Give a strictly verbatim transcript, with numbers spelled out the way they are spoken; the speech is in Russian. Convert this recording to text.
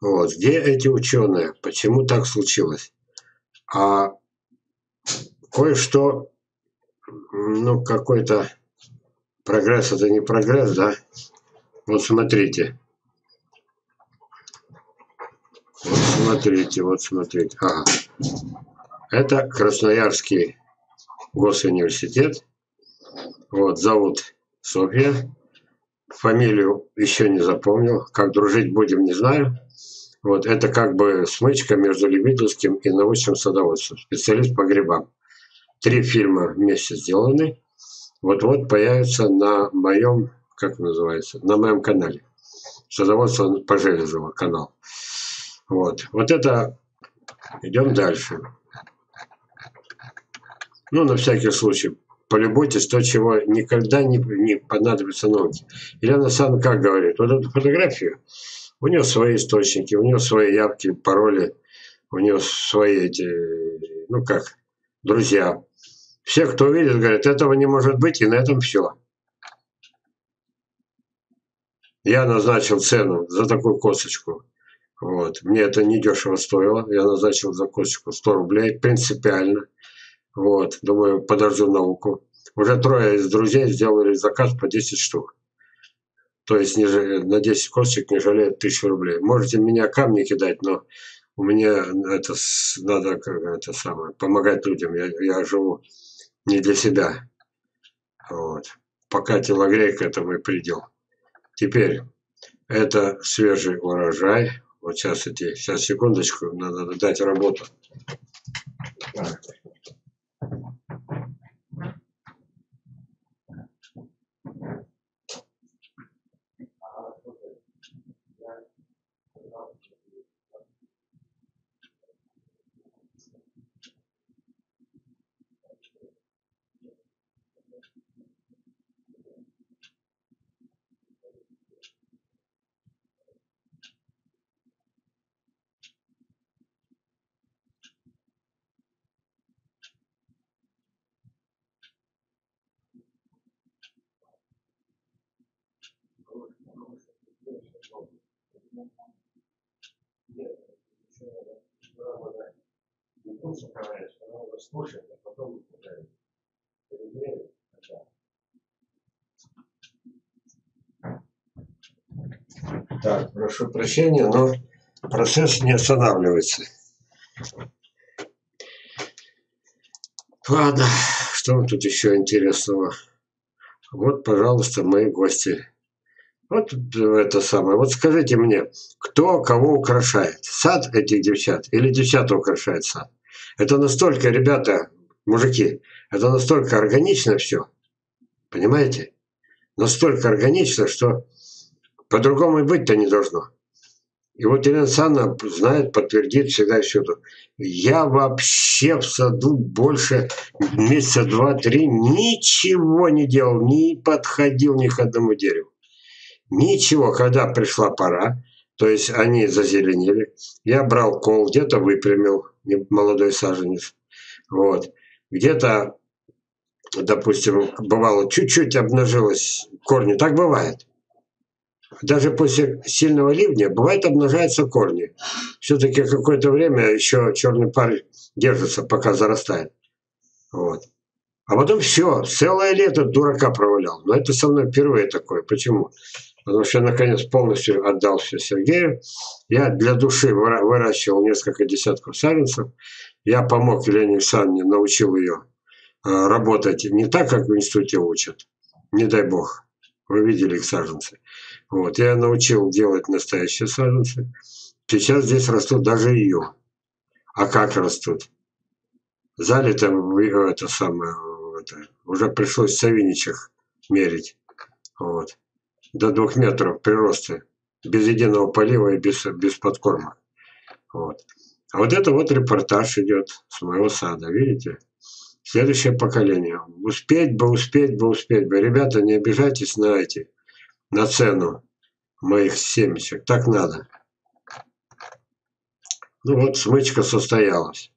Вот. Где эти ученые? Почему так случилось? А кое-что, ну, какой-то прогресс, это не прогресс, да? Вот смотрите. Вот смотрите, вот смотрите. Ага. Это Красноярский Госуниверситет. Вот, зовут София. Фамилию еще не запомнил. Как дружить будем, не знаю. Вот, это как бы смычка между любительским и научным садоводством. Специалист по грибам. Три фильма вместе сделаны. Вот-вот появится на моем, как называется, на моем канале. Садоводство по Железову канал. Вот. Вот это... Идем дальше. Ну, на всякий случай, полюбуйтесь то, чего никогда не, не понадобится науке. Ирина Санка как говорит, вот эту фотографию, у нее свои источники, у нее свои явки, пароли, у нее свои эти, ну как, друзья. Все, кто видит, говорят, этого не может быть, и на этом все. Я назначил цену за такую косточку. Вот. Мне это недешево стоило. Я назначил за косточку сто рублей, принципиально. Вот. Думаю, подожду науку. Уже трое из друзей сделали заказ по десять штук. То есть не жалеют, на десять косточек не жалеют тысячу рублей. Можете меня камни кидать, но у меня это надо это самое, помогать людям. Я, я живу не для себя. Вот. Пока телогрейка, это мой предел. Теперь это свежий урожай. Вот сейчас идти. Сейчас, секундочку, надо дать работу. Так. Так, прошу прощения, но процесс не останавливается. Ладно, что тут еще интересного? Вот, пожалуйста, мои гости. Вот это самое. Вот скажите мне, кто кого украшает? Сад этих девчат или девчата украшает сад? Это настолько, ребята, мужики, это настолько органично все. Понимаете? Настолько органично, что по-другому и быть-то не должно. И вот Ирина Санна знает, подтвердит всегда и всюду. Я вообще в саду больше месяца два-три ничего не делал, не подходил ни к одному дереву. Ничего, когда пришла пора, то есть они зазеленели, я брал кол, где-то выпрямил молодой саженец, вот, где-то, допустим, бывало, чуть-чуть обнажилось корни, так бывает. Даже после сильного ливня, бывает, обнажаются корни. Все-таки какое-то время еще черный пар держится, пока зарастает, вот. А потом все, целое лето дурака провалял. Но это со мной впервые такое. Почему? Потому что я, наконец, полностью отдал все Сергею. Я для души выращивал несколько десятков саженцев. Я помог Елене Александровне, научил ее работать не так, как в институте учат. Не дай бог. Вы видели их саженцы. Вот. Я научил делать настоящие саженцы. Сейчас здесь растут даже ее. А как растут? Залито это самое... Это. Уже пришлось в Савиничах мерить. Вот. До двух метров прироста. Без единого полива и без, без подкорма. Вот. А вот это вот репортаж идет с моего сада. Видите? Следующее поколение. Успеть бы, успеть бы, успеть бы. Ребята, не обижайтесь на эти, на цену моих семечек. Так надо. Ну вот, смычка состоялась.